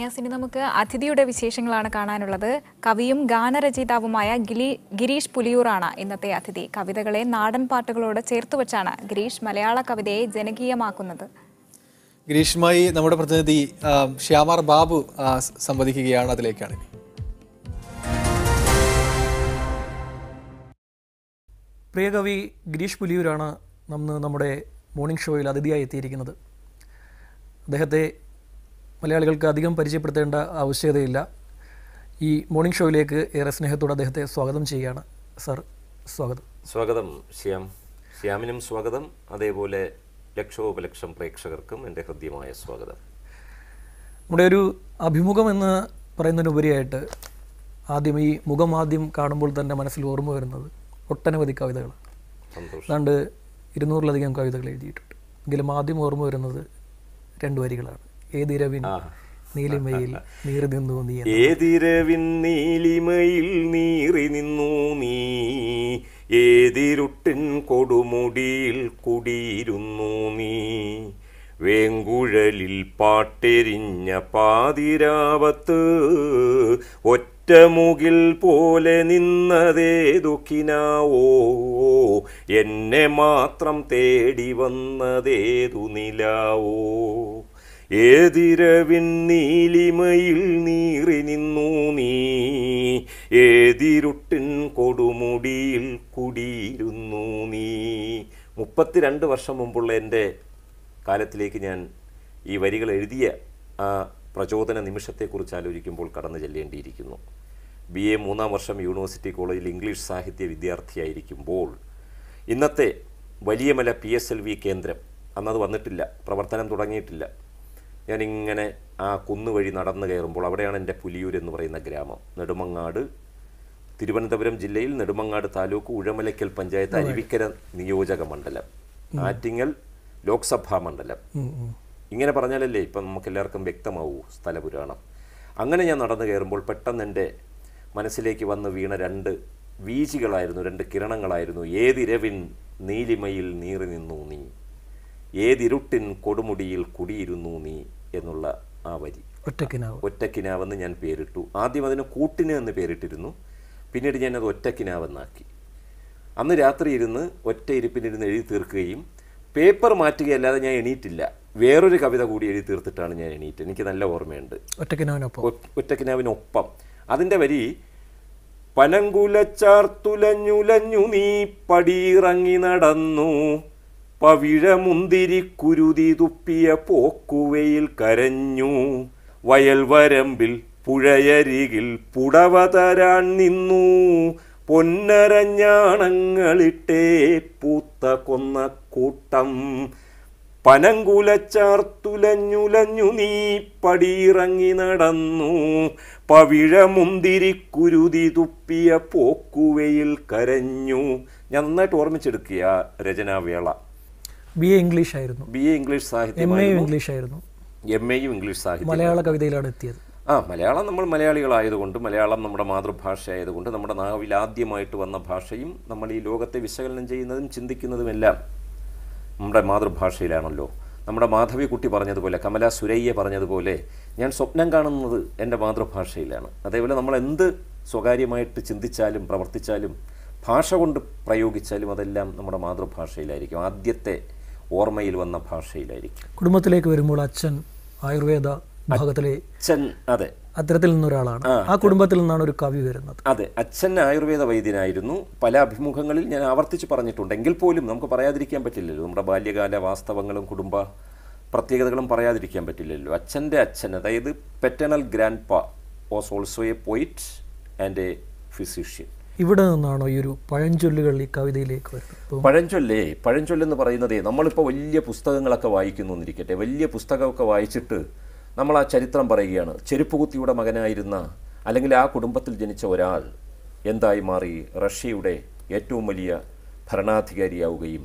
യാസിനി, നമുക്ക് അതിഥിയുടെ വിശേഷങ്ങളാണ് കാണാനുള്ളത്. കവിയും ഗാനരചയിതാവുമായ ഗിരീഷ് പുലിയൂറാണ് ഇന്നത്തെ അതിഥി. കവിതകളെ നാടൻ പാട്ടുകളോട് ചേർത്ത് വെച്ചാണ് ഗിരീഷ് മലയാള കവിതയെ ജനകീയമാക്കുന്നത്. ഗിരീഷുമായി നമ്മുടെ പ്രതിനിധി ശ്യാമാർ ബാബു സംവദിക്കുകയാണ്, അതിലേക്കാണ്. പ്രിയകവി ഗിരീഷ് പുലിയൂരാണ് നമ്മുടെ മോർണിംഗ് ഷോയിൽ അതിഥിയായി എത്തിയിരിക്കുന്നത്. അദ്ദേഹത്തെ മലയാളികൾക്ക് അധികം പരിചയപ്പെടുത്തേണ്ട ആവശ്യകതയില്ല. ഈ മോർണിംഗ് ഷോയിലേക്ക് ഏറെ സ്നേഹത്തോടെ അദ്ദേഹത്തെ സ്വാഗതം ചെയ്യുകയാണ്. സർ, സ്വാഗതം. സ്വാഗതം ശ്യാം. ശ്യാമിനും സ്വാഗതം. അതേപോലെ ലക്ഷോപലക്ഷം പ്രേക്ഷകർക്കും എൻ്റെ ഹൃദ്യമായ സ്വാഗതം. നമ്മുടെ ഒരു അഭിമുഖം എന്ന് പറയുന്നതിനുപരിയായിട്ട് ആദ്യം ഈ മുഖം ആദ്യം കാണുമ്പോൾ തന്നെ മനസ്സിൽ ഓർമ്മ വരുന്നത് ഒട്ടനവധി കവിതകൾ. ഏതാണ്ട് 200-ലധികം കവിതകൾ എഴുതിയിട്ടുണ്ട്. എങ്കിലും ആദ്യം ഓർമ്മ വരുന്നത് 2 വരികളാണ്. ഏതിരവിൻ നീലിമയിൽ നീറി നിന്നു നീ, ഏതിരവിൻ നീലിമയിൽ നീറി നിന്നു നീ, ഏതിരുട്ടിൻ കൊടുമുടിയിൽ കുടിയിരുന്നു നീ, വേങ്കുഴലിൽ പാട്ടെരിഞ്ഞ പാതിരാവത്ത് ഒറ്റമുകിൽ പോലെ നിന്നതേതുക്കിനാവോ, എന്നെ മാത്രം തേടി വന്നതേതു നിലാവോ, ഏതിരവിൻ നീലിമയിൽ നീറി നിന്നു നീ, ഏതിരുട്ടിൻ കൊടുമുടിയിൽ കുടിയിരുന്നു നീ. 32 വർഷം മുമ്പുള്ള എൻ്റെ കാലത്തിലേക്ക് ഞാൻ ഈ വരികൾ എഴുതിയ ആ പ്രചോദന നിമിഷത്തെക്കുറിച്ച് ആലോചിക്കുമ്പോൾ കടന്നു ചെല്ലേണ്ടിയിരിക്കുന്നു. BA 3-ാം വർഷം യൂണിവേഴ്സിറ്റി കോളേജിൽ ഇംഗ്ലീഷ് സാഹിത്യ വിദ്യാർത്ഥിയായിരിക്കുമ്പോൾ ഇന്നത്തെ വലിയമല PSLV കേന്ദ്രം, അന്നത് വന്നിട്ടില്ല, പ്രവർത്തനം തുടങ്ങിയിട്ടില്ല, ഞാനിങ്ങനെ ആ കുന്നുവഴി നടന്നു കയറുമ്പോൾ അവിടെയാണ് എൻ്റെ പുലിയൂർ എന്ന് പറയുന്ന ഗ്രാമം. നെടുമങ്ങാട്, തിരുവനന്തപുരം ജില്ലയിൽ നെടുമങ്ങാട് താലൂക്ക്, ഉഴമലയ്ക്കൽ പഞ്ചായത്ത്, അരുവിക്കര നിയോജക മണ്ഡലം, ആറ്റിങ്ങൽ ലോക്സഭാ മണ്ഡലം. ഇങ്ങനെ പറഞ്ഞാലല്ലേ ഇപ്പം നമുക്കെല്ലാവർക്കും വ്യക്തമാവൂ സ്ഥലപുരാണം. അങ്ങനെ ഞാൻ നടന്നു കയറുമ്പോൾ പെട്ടെന്ന് എൻ്റെ മനസ്സിലേക്ക് വന്ന് വീണ 2 കിരണങ്ങളായിരുന്നു. ഏതിരവിൻ നീലിമയിൽ നീറി നിന്നു നീ, ഏതിരുട്ടിൻ കൊടുമുടിയിൽ കുടിയിരുന്നു നീ എന്നുള്ള ആ വരി ഒറ്റക്കിനാവെന്ന് ഞാൻ പേരിട്ടു. ആദ്യം അതിന് കൂട്ടിന് എന്ന് പേരിട്ടിരുന്നു, പിന്നീട് ഞാനത് ഒറ്റക്കിനാവെന്നാക്കി. അന്ന് രാത്രി ഇരുന്ന് ഒറ്റയിരുപ്പിനിരുന്ന് എഴുതി തീർക്കുകയും പേപ്പർ മാറ്റുകയല്ലാതെ ഞാൻ എണീറ്റില്ല. വേറൊരു കവിത കൂടി എഴുതി തീർത്തിട്ടാണ് ഞാൻ എണീറ്റ്. എനിക്ക് നല്ല ഓർമ്മയുണ്ട് ഒറ്റക്കിനാവിനൊപ്പം. അതിൻ്റെ വരി, പനങ്കുലച്ചാർത്തുലഞ്ഞുലഞ്ഞു നീ പടിയിറങ്ങി നടന്നു, പവിഴമുന്തിരി കുരുതി തുപ്പിയ പോക്കുവയിൽ കരഞ്ഞു, വയൽവരമ്പിൽ പുഴയരികിൽ പുടവ തരാൻ നിന്നു, പൊന്നരഞ്ഞാണങ്ങളിട്ടേ പൂത്ത കൊന്ന കൂട്ടം, പനങ്കുലച്ചാർത്തുലഞ്ഞുലഞ്ഞു നീ പടിയിറങ്ങി നടന്നു, പവിഴമുന്തിരി കുരുതി തുപ്പിയ പോക്കുവയിൽ കരഞ്ഞു. ഞാൻ നന്നായിട്ട് ഓർമ്മിച്ചെടുക്കുക രചനാവേള. BA ഇംഗ്ലീഷ് ആയിരുന്നു, BA ഇംഗ്ലീഷ് സാഹിത്യമായിരുന്നു, MAയും ഇംഗ്ലീഷ് സാഹിത്യം. മലയാള കവിതയിലാണ് എത്തിയത്. മലയാളം നമ്മൾ മലയാളികളായതുകൊണ്ട്, മലയാളം നമ്മുടെ മാതൃഭാഷയായതുകൊണ്ട്, നമ്മുടെ നാവിൽ ആദ്യമായിട്ട് വന്ന ഭാഷയും നമ്മൾ ഈ ലോകത്തെ വിശകലനം ചെയ്യുന്നതും ചിന്തിക്കുന്നതുമെല്ലാം നമ്മുടെ മാതൃഭാഷയിലാണല്ലോ. നമ്മുടെ മാധവിക്കുട്ടി പറഞ്ഞതുപോലെ, കമല സുരയ്യ പറഞ്ഞതുപോലെ, ഞാൻ സ്വപ്നം കാണുന്നത് എൻ്റെ മാതൃഭാഷയിലാണ്. അതേപോലെ നമ്മൾ എന്ത് സ്വകാര്യമായിട്ട് ചിന്തിച്ചാലും പ്രവർത്തിച്ചാലും ഭാഷ കൊണ്ട് പ്രയോഗിച്ചാലും അതെല്ലാം നമ്മുടെ മാതൃഭാഷയിലായിരിക്കും, ആദ്യത്തെ ഓർമ്മയിൽ വന്ന ഭാഷയിലായിരിക്കും. കുടുംബത്തിലേക്ക് വരുമ്പോൾ അച്ഛൻ ആയുർവേദ ഭാഗത്തിലെ അച്ഛൻ, അതെ, അത്തരത്തിൽ നിന്നൊരാളാണ്. ആ കുടുംബത്തിൽ നിന്നാണ് ഒരു കവി വരുന്നത്. അതെ, അച്ഛൻ ആയുർവേദ വൈദ്യനായിരുന്നു. പല അഭിമുഖങ്ങളിൽ ഞാൻ ആവർത്തിച്ച് പറഞ്ഞിട്ടുണ്ട്, എങ്കിൽ പോലും നമുക്ക് പറയാതിരിക്കാൻ പറ്റില്ലല്ലോ, നമ്മുടെ ബാല്യകാല വാസ്തവങ്ങളും കുടുംബ പ്രത്യേകതകളും പറയാതിരിക്കാൻ പറ്റില്ലല്ലോ. അച്ഛൻ്റെ അച്ഛൻ, അതായത് paternal grandpa was also a poet and a physician. ഇവിടെ നിന്നാണോ ഈ ഒരു പഴഞ്ചൊല്ലുകൾ ഈ കവിതയിലേക്ക് വരുന്നത്? പഴഞ്ചൊല്ലെന്ന് പറയുന്നതേ, നമ്മളിപ്പോൾ വലിയ പുസ്തകങ്ങളൊക്കെ വായിക്കുന്നു എന്നിരിക്കട്ടെ, വലിയ പുസ്തകമൊക്കെ വായിച്ചിട്ട് നമ്മൾ ആ ചരിത്രം പറയുകയാണ്. ചെരുപ്പുകുത്തിയുടെ മകനായിരുന്ന അല്ലെങ്കിൽ ആ കുടുംബത്തിൽ ജനിച്ച ഒരാൾ എന്തായി മാറി? റഷ്യയുടെ ഏറ്റവും വലിയ ഭരണാധികാരിയാവുകയും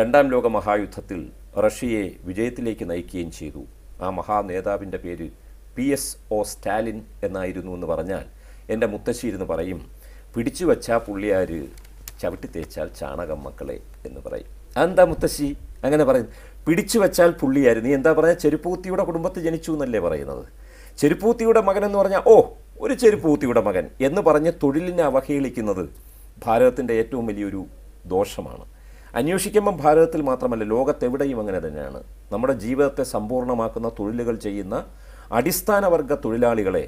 II ലോക മഹായുദ്ധത്തിൽ റഷ്യയെ വിജയത്തിലേക്ക് നയിക്കുകയും ചെയ്തു. ആ മഹാനേതാവിൻ്റെ പേര് PSO സ്റ്റാലിൻ എന്നായിരുന്നു എന്ന് പറഞ്ഞാൽ എൻ്റെ മുത്തശ്ശി ഇരുന്ന് പറയും, പിടിച്ചു വച്ചാ പുള്ളിയാർ ചവിട്ടി തേച്ചാൽ ചാണകം മക്കളെ എന്ന് പറയും. എന്താ മുത്തശ്ശി അങ്ങനെ പറയുന്നത്? പിടിച്ചു വച്ചാൽ പുള്ളിയാർ. നീ എന്താ പറയുക? ചെരുപ്പുകുത്തിയുടെ കുടുംബത്തിൽ ജനിച്ചു എന്നല്ലേ പറയുന്നത്? ചെരുപ്പൂത്തിയുടെ മകൻ എന്ന് പറഞ്ഞാൽ ഓ ഒരു ചെരുപ്പൂത്തിയുടെ മകൻ എന്ന് പറഞ്ഞ് തൊഴിലിനെ അവഹേളിക്കുന്നത് ഭാരതത്തിൻ്റെ ഏറ്റവും വലിയൊരു ദോഷമാണ്. അന്വേഷിക്കുമ്പം ഭാരതത്തിൽ മാത്രമല്ല ലോകത്തെവിടെയും അങ്ങനെ തന്നെയാണ്. നമ്മുടെ ജീവിതത്തെ സമ്പൂർണ്ണമാക്കുന്ന തൊഴിലുകൾ ചെയ്യുന്ന അടിസ്ഥാനവർഗ തൊഴിലാളികളെ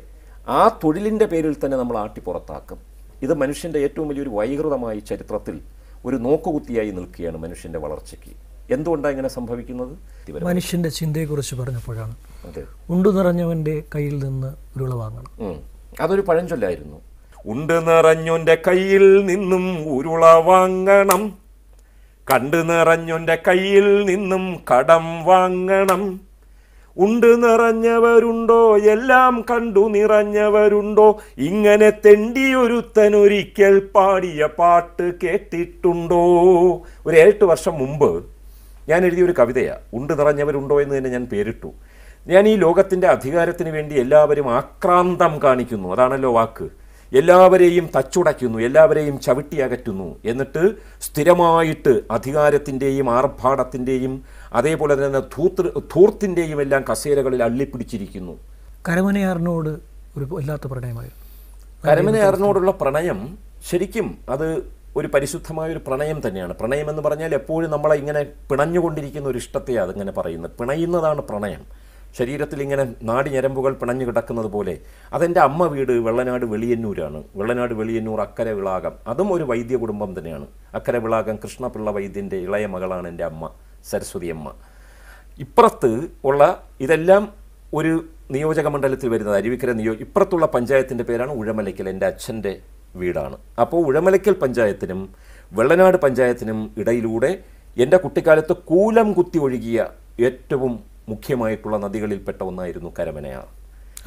ആ തൊഴിലിൻ്റെ പേരിൽ തന്നെ നമ്മൾ ആട്ടിപ്പുറത്താക്കും. ഇത് മനുഷ്യൻ്റെ ഏറ്റവും വലിയൊരു വൈകൃതമായ ചരിത്രത്തിൽ ഒരു നോക്കുകുത്തിയായി നിൽക്കുകയാണ് മനുഷ്യൻ്റെ വളർച്ചയ്ക്ക്. എന്തുകൊണ്ടാണ് ഇങ്ങനെ സംഭവിക്കുന്നത്? മനുഷ്യൻ്റെ ചിന്തയെക്കുറിച്ച് പറഞ്ഞപ്പോഴാണ് ഉണ്ടു നിറഞ്ഞവൻ്റെ കയ്യിൽ നിന്ന് ഉരുള വാങ്ങണം. അതൊരു പഴഞ്ചൊല്ലായിരുന്നു. ഉണ്ടു നിറഞ്ഞവൻ്റെ കയ്യിൽ നിന്നും ഉരുള വാങ്ങണം, കണ്ടു നിറഞ്ഞവൻ്റെ കയ്യിൽ നിന്നും കടം വാങ്ങണം. ഉണ്ട് നിറഞ്ഞവരുണ്ടോ, എല്ലാം കണ്ടു നിറഞ്ഞവരുണ്ടോ, ഇങ്ങനെ തെണ്ടിയൊരുത്തനൊരിക്കൽ പാടിയ പാട്ട് കേട്ടിട്ടുണ്ടോ? ഒരു 7 വർഷം മുമ്പ് ഞാൻ എഴുതിയൊരു കവിതയാണ് ഉണ്ട് നിറഞ്ഞവരുണ്ടോ എന്ന് തന്നെ ഞാൻ പേരിട്ടു. ഞാൻ ഈ ലോകത്തിൻ്റെ അധികാരത്തിന് വേണ്ടി എല്ലാവരും ആക്രാന്തം കാണിക്കുന്നു, അതാണല്ലോ വാക്ക്, എല്ലാവരെയും തച്ചുടയ്ക്കുന്നു, എല്ലാവരെയും ചവിട്ടിയകറ്റുന്നു. എന്നിട്ട് സ്ഥിരമായിട്ട് അധികാരത്തിൻ്റെയും ആർഭാടത്തിൻ്റെയും അതേപോലെ തന്നെ ധൂർത്തിൻ്റെയും എല്ലാം കസേരകളിൽ അള്ളിപ്പിടിച്ചിരിക്കുന്നു. കരമനയാറിനോട് ഒരു വല്ലാത്ത പ്രണയമായിരുന്നു. കരമനയാറിനോടുള്ള പ്രണയം ശരിക്കും അത് ഒരു പരിശുദ്ധമായൊരു പ്രണയം തന്നെയാണ്. പ്രണയം എന്ന് പറഞ്ഞാൽ എപ്പോഴും നമ്മളെ ഇങ്ങനെ പിണഞ്ഞുകൊണ്ടിരിക്കുന്ന ഒരു ഇഷ്ടത്തെയാണ് അതിങ്ങനെ പറയുന്നത്. പിണയുന്നതാണ് പ്രണയം. ശരീരത്തിൽ ഇങ്ങനെ നാടിഞരമ്പുകൾ പിണഞ്ഞു കിടക്കുന്നത് പോലെ. അതെൻ്റെ അമ്മ വീട് വെള്ളനാട് വെളിയന്നൂരാണ്. വെള്ളനാട് വെളിയന്നൂർ അക്കര വിളാകം, അതും ഒരു വൈദ്യ കുടുംബം തന്നെയാണ്. അക്കര വിളാകം കൃഷ്ണപിള്ള വൈദ്യൻ്റെ ഇളയ മകളാണ് എൻ്റെ അമ്മ സരസ്വതി അമ്മ. ഇപ്പുറത്ത് ഉള്ള ഇതെല്ലാം ഒരു നിയോജക മണ്ഡലത്തിൽ വരുന്നത് അരുവിക്കര ഇപ്പുറത്തുള്ള പഞ്ചായത്തിൻ്റെ പേരാണ് ഉഴമലയ്ക്കൽ, എൻ്റെ അച്ഛൻ്റെ വീടാണ്. അപ്പോൾ ഉഴമലയ്ക്കൽ പഞ്ചായത്തിനും വെള്ളനാട് പഞ്ചായത്തിനും ഇടയിലൂടെ എൻ്റെ കുട്ടിക്കാലത്ത് കൂലം കുത്തി ഒഴുകിയ ഏറ്റവും മുഖ്യമായിട്ടുള്ള നദികളിൽപ്പെട്ട ഒന്നായിരുന്നു കരമനയാർ.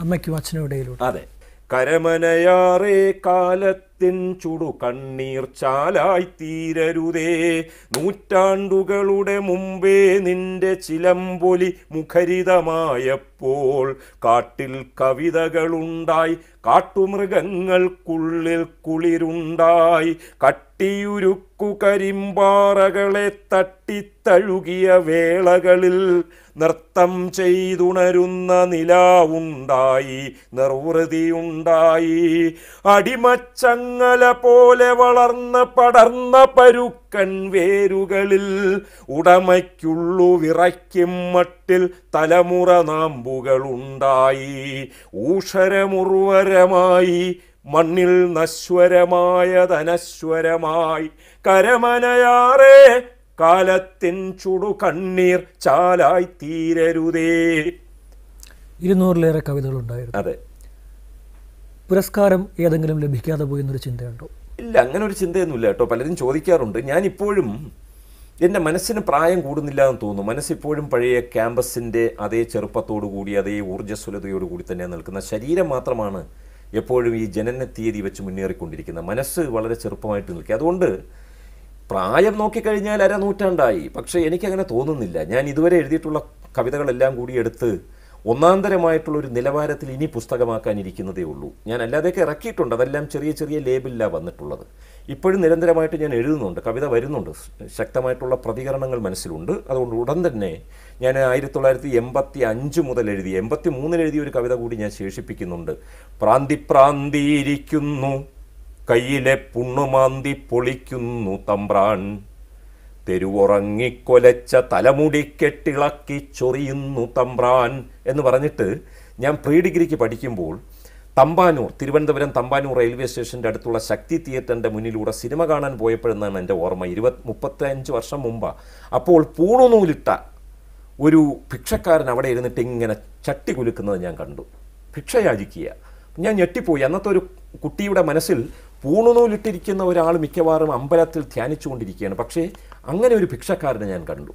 അമ്മയ്ക്കും അച്ഛനും ഇടയിലൂടെ. അതെ. കരമനയാറേ കാലത്തിൻ ചുടു കണ്ണീർ ചാലായി തീരരുതേ, നൂറ്റാണ്ടുകളുടെ മുമ്പേ നിന്റെ ചിലമ്പൊലി മുഖരിതമായപ്പോൾ കാട്ടിൽ കവിതകളുണ്ടായി, കാട്ടുമൃഗങ്ങൾക്കുള്ളിൽ കുളിരുണ്ടായി, കട്ടിയുരുക്കു കരിമ്പാറകളെ തട്ടിത്തഴുകിയ വേളകളിൽ നൃത്തം ചെയ്തുണരുന്ന നിലാവുണ്ടായി, നിർവൃതിയുണ്ടായി, അടിമച്ചങ്ങല പോലെ വളർന്ന് പടർന്ന പരുക്കൻ വേരുകളിൽ ഉടമയ്ക്കുള്ളു വിറയ്ക്കും മട്ടിൽ തലമുറ നാമ്പുകളുണ്ടായി, ഊഷരമുർവരമായി മണ്ണിൽ നശ്വരമായതനശ്വരമായി. കരമനയാറേ കാലത്തിൻ ചുടു കണ്ണീർ ചാലായി തീരരുതേ. 200-ലേറെ കവിതകളുണ്ടായിരുന്നു. അതെ. പുരസ്കാരം ഏതെങ്കിലും ലഭിക്കാതെ പോയെന്നൊരു ചിന്തയുണ്ടോ? ഇല്ല, അങ്ങനെ ഒരു ചിന്തയൊന്നുമില്ല കേട്ടോ. പലരും ചോദിക്കാറുണ്ട്. ഞാനിപ്പോഴും എൻ്റെ മനസ്സിന് പ്രായം കൂടുന്നില്ല എന്ന് തോന്നുന്നു. മനസ്സിപ്പോഴും പഴയ ക്യാമ്പസിൻ്റെ അതേ ചെറുപ്പത്തോടു കൂടി അതേ ഊർജ്ജസ്വലതയോടു കൂടി തന്നെ നിൽക്കുന്ന ശരീരം മാത്രമാണ് എപ്പോഴും ഈ ജനന തീയതി വെച്ച് മുന്നേറിക്കൊണ്ടിരിക്കുന്നത്. മനസ്സ് വളരെ ചെറുപ്പമായിട്ട് നിൽക്കുക. അതുകൊണ്ട് പ്രായം നോക്കിക്കഴിഞ്ഞാൽ 1/2 നൂറ്റാണ്ടായി. പക്ഷേ എനിക്കങ്ങനെ തോന്നുന്നില്ല. ഞാൻ ഇതുവരെ എഴുതിയിട്ടുള്ള കവിതകളെല്ലാം കൂടി എടുത്ത് ഒന്നാന്തരമായിട്ടുള്ളൊരു നിലവാരത്തിൽ ഇനി പുസ്തകമാക്കാനിരിക്കുന്നതേ ഉള്ളൂ. ഞാൻ അല്ലാതെയൊക്കെ ഇറക്കിയിട്ടുണ്ട്, അതെല്ലാം ചെറിയ ചെറിയ ലേബിലാണ് വന്നിട്ടുള്ളത്. ഇപ്പോഴും നിരന്തരമായിട്ട് ഞാൻ എഴുതുന്നുണ്ട്, കവിത വരുന്നുണ്ട്, ശക്തമായിട്ടുള്ള പ്രതികരണങ്ങൾ മനസ്സിലുണ്ട്. അതുകൊണ്ട് ഉടൻ തന്നെ ഞാൻ 1985 മുതൽ എഴുതി 83 എഴുതിയ ഒരു കവിത കൂടി ഞാൻ ശേഷിപ്പിക്കുന്നുണ്ട്. പ്രാന്തിപ്രാന്തിയിരിക്കുന്നു കയ്യിലെ പുണ്ണുമാന്തി പൊളിക്കുന്നു തമ്പ്രാൻ, തെരുവുറങ്ങിക്കൊലച്ച തലമുടിക്കെട്ടിളക്കി ചൊറിയുന്നു തമ്പ്രാൻ എന്ന് പറഞ്ഞിട്ട് ഞാൻ പ്രീഡിഗ്രിക്ക് പഠിക്കുമ്പോൾ തമ്പാനൂർ, തിരുവനന്തപുരം തമ്പാനൂർ റെയിൽവേ സ്റ്റേഷൻ്റെ അടുത്തുള്ള ശക്തി തിയേറ്ററിൻ്റെ മുന്നിലൂടെ സിനിമ കാണാൻ പോയപ്പോഴെന്നാണ് എൻ്റെ ഓർമ്മ. 35 വർഷം മുമ്പാണ്. അപ്പോൾ പൂണുനൂലിട്ട ഒരു ഭിക്ഷക്കാരൻ അവിടെ ഇരുന്നിട്ട് ഇങ്ങനെ ചട്ടി കുലുക്കുന്നത് ഞാൻ കണ്ടു, ഭിക്ഷയാചിക്കുക. ഞാൻ ഞെട്ടിപ്പോയി. അന്നത്തെ ഒരു കുട്ടിയുടെ മനസ്സിൽ പൂണുനൂലിട്ടിരിക്കുന്ന ഒരാൾ മിക്കവാറും അമ്പലത്തിൽ ധ്യാനിച്ചു കൊണ്ടിരിക്കുകയാണ്. പക്ഷേ അങ്ങനെ ഒരു ഭിക്ഷക്കാരനെ ഞാൻ കണ്ടു.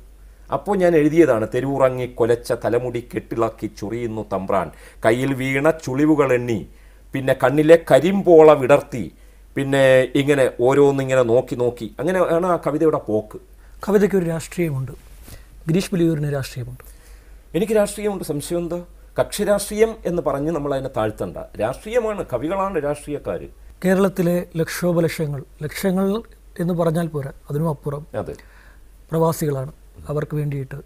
അപ്പോൾ ഞാൻ എഴുതിയതാണ് തെരുവുറങ്ങി കൊലച്ച തലമുടി കെട്ടിളക്കി ചൊറിയുന്നു തമ്പ്രാൻ, കയ്യിൽ വീണ ചുളിവുകൾ എണ്ണി, പിന്നെ കണ്ണിലെ കരിമ്പോള വിടർത്തി, പിന്നെ ഇങ്ങനെ ഓരോന്നിങ്ങനെ നോക്കി നോക്കി. അങ്ങനെയാണ് ആ കവിതയുടെ പോക്ക്. കവിതയ്ക്ക് ഒരു രാഷ്ട്രീയമുണ്ട്. ഗിരീഷ് പുലിയൂരിന് രാഷ്ട്രീയമുണ്ട്. എനിക്ക് രാഷ്ട്രീയമുണ്ട്. സംശയം എന്താ? കക്ഷി രാഷ്ട്രീയം എന്ന് പറഞ്ഞ് നമ്മളതിനെ താഴ്ത്തണ്ട. രാഷ്ട്രീയമാണ്, കവികളാണ് രാഷ്ട്രീയക്കാർ. കേരളത്തിലെ ലക്ഷങ്ങൾ എന്ന് പറഞ്ഞാൽ പോരാ, അതിനും അപ്പുറം പ്രവാസികളാണ്. അവർക്ക് വേണ്ടിയിട്ട്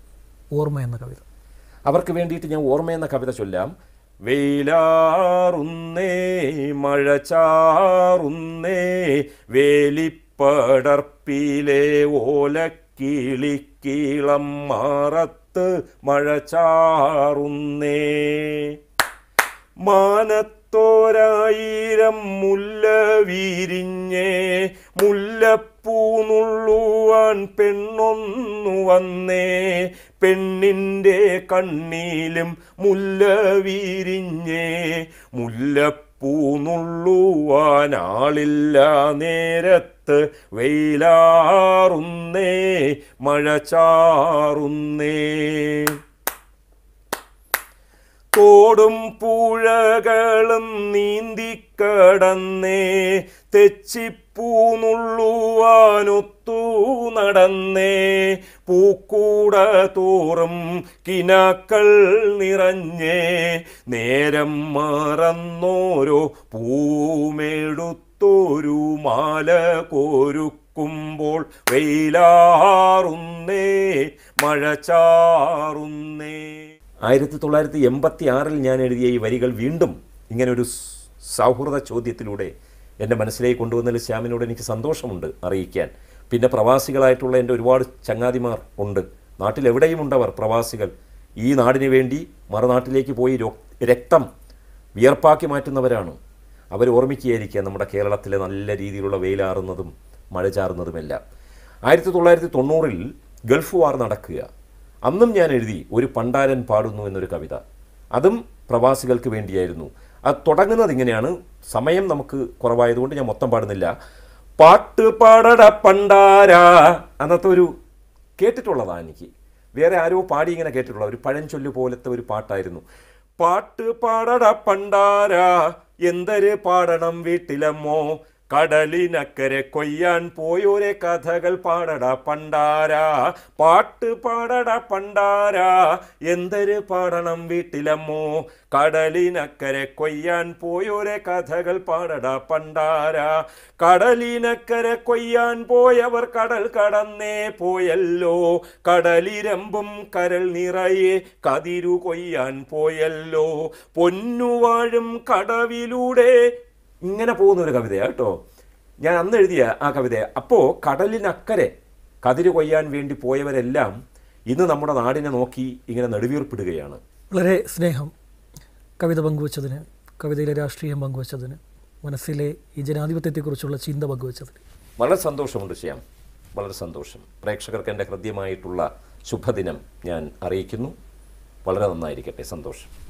ഓർമ്മ എന്ന കവിത ചൊല്ലാം. വെയിലാറുന്നേ മഴ ചാറുന്നേ വേലിപ്പടർപ്പിലെ ഓലക്കിളിക്കീളം മാറത്ത് മഴ ചാറുന്നേ. മാനത്തോരായിരം മുല്ല വിരിഞ്ഞേ മുല്ലപ്പൂനുള്ളുവാൻ പെണ്ണൊന്നു വന്നേ പെണ്ണിൻ്റെ കണ്ണിലും മുല്ല വിരിഞ്ഞേ മുല്ലപ്പൂനുള്ളുവാനാളില്ല നേരത്ത് വെയിലാറുന്നേ മഴ ചാറുന്നേ. തോടും പുഴകളും നീന്തിക്കടന്നേ തെച്ചിപ്പൂനുള്ളുവാനൊത്തു നടന്നേ പൂക്കൂട തോറും കിനാക്കൾ നിറഞ്ഞേ നേരം മറന്നോരോ പൂമെടുത്തോരു മാല കോരുക്കുമ്പോൾ വെയിലാറുന്നേ മഴ ചാറുന്നേ. 1986-ൽ ഞാൻ എഴുതിയ ഈ വരികൾ വീണ്ടും ഇങ്ങനൊരു സൗഹൃദ ചോദ്യത്തിലൂടെ എൻ്റെ മനസ്സിലേക്ക് കൊണ്ടുവന്നതിൽ ശ്യാമിനോട് എനിക്ക് സന്തോഷമുണ്ട് അറിയിക്കാൻ. പിന്നെ പ്രവാസികളായിട്ടുള്ള എൻ്റെ ഒരുപാട് ചങ്ങാതിമാർ ഉണ്ട്, നാട്ടിലെവിടെയും ഉണ്ടവർ പ്രവാസികൾ, ഈ നാടിന് വേണ്ടി മറുനാട്ടിലേക്ക് പോയി രക്തം വിയർപ്പാക്കി മാറ്റുന്നവരാണ്. അവർ ഓർമ്മിക്കുകയായിരിക്കുക നമ്മുടെ കേരളത്തിലെ നല്ല രീതിയിലുള്ള വെയിലാറുന്നതും മഴ ചാറുന്നതുമെല്ലാം. 1990-ൽ ഗൾഫ് വാർ നടക്കുക, അന്നും ഞാൻ എഴുതി ഒരു പണ്ടാരൻ പാടുന്നു എന്നൊരു കവിത, അതും പ്രവാസികൾക്ക് വേണ്ടിയായിരുന്നു. അത് തുടങ്ങുന്നത് ഇങ്ങനെയാണ്, സമയം നമുക്ക് കുറവായതുകൊണ്ട് ഞാൻ മൊത്തം പാടുന്നില്ല. പാട്ട് പാടട പണ്ടാര, അന്നത്തെ ഒരു കേട്ടിട്ടുള്ളതാണ് എനിക്ക്, വേറെ ആരോ പാടി ഇങ്ങനെ കേട്ടിട്ടുള്ള ഒരു പഴഞ്ചൊല്ലു പോലത്തെ ഒരു പാട്ടായിരുന്നു. പാട്ട് പാടട പണ്ടാര എന്തൊരു പാടണം വീട്ടിലമ്മോ കടലിനക്കരെ കൊയ്യാൻ പോയോരെ കഥകൾ പാടട പണ്ടാര. പാട്ട് പാടട പണ്ടാര എന്തൊരു പാടണം വീട്ടിലമ്മോ കടലിനക്കരെ കൊയ്യാൻ പോയോരെ കഥകൾ പാടട പണ്ടാര. കടലിനക്കരെ കൊയ്യാൻ പോയവർ കടൽ കടന്നേ പോയല്ലോ കടലിരമ്പും കരൽ നിറയെ കതിരു കൊയ്യാൻ പോയല്ലോ പൊന്നുവാഴും കടവിലൂടെ ഇങ്ങനെ പോകുന്നൊരു കവിതയാണ് കേട്ടോ ഞാൻ അന്ന് എഴുതിയ ആ കവിത. അപ്പോൾ കടലിനക്കരെ കതിര് കൊയ്യാൻ വേണ്ടി പോയവരെല്ലാം ഇന്ന് നമ്മുടെ നാടിനെ നോക്കി ഇങ്ങനെ നെടുവീർപ്പിടുകയാണ്. വളരെ സ്നേഹം കവിത പങ്കുവച്ചതിന്, കവിതയിലെ രാഷ്ട്രീയം പങ്കുവച്ചതിന്, മനസ്സിലെ ഈ ജനാധിപത്യത്തെക്കുറിച്ചുള്ള ചിന്ത പങ്കുവച്ചതിന് വളരെ സന്തോഷമുണ്ട് ശ്യാം, വളരെ സന്തോഷം. പ്രേക്ഷകർക്ക് എൻ്റെ ഹൃദ്യമായിട്ടുള്ള ശുഭദിനം ഞാൻ അറിയിക്കുന്നു. വളരെ നന്നായിരിക്കട്ടെ, സന്തോഷം.